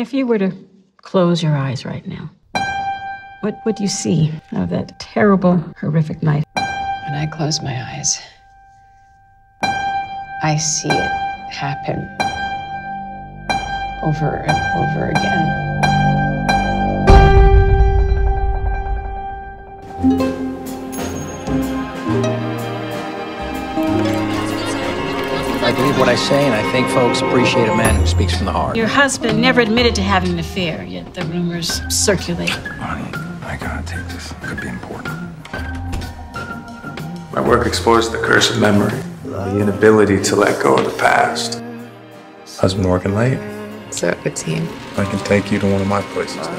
If you were to close your eyes right now, what would you see of that terrible, horrific night? When I close my eyes, I see it happen over and over again. I believe what I say, and I think folks appreciate a man who speaks from the heart. Your husband never admitted to having an affair, yet the rumors circulate. Honey, I gotta take this. It could be important. My work explores the curse of memory, the inability to let go of the past. Husband working late? So it would seem. I can take you to one of my places now.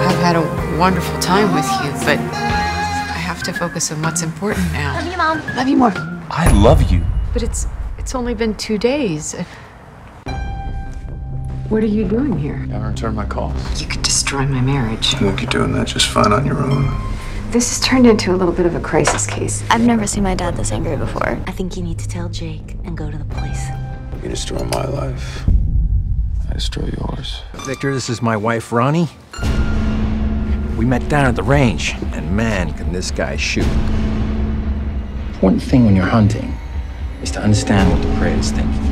I've had a wonderful time with you, but I have to focus on what's important now. Love you, Mom. Love you more. I love you. But it's only been 2 days. What are you doing here? I haven't returned my calls. You could destroy my marriage. I think you're doing that just fine on your own. This has turned into a little bit of a crisis case. I've never seen my dad this angry before. I think you need to tell Jake and go to the police. You destroy my life. I destroy yours. Victor, this is my wife, Ronnie. We met down at the range, and man, can this guy shoot. Important thing when you're hunting is to understand what the prey is thinking.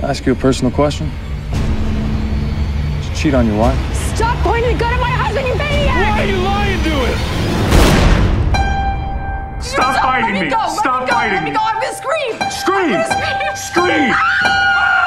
I'll ask you a personal question. Did you cheat on your wife? Stop pointing the gun at my husband, you maniac! Why are you lying to him? Stop fighting me! Stop fighting me! Let me go! I'm gonna scream! Scream! Scream!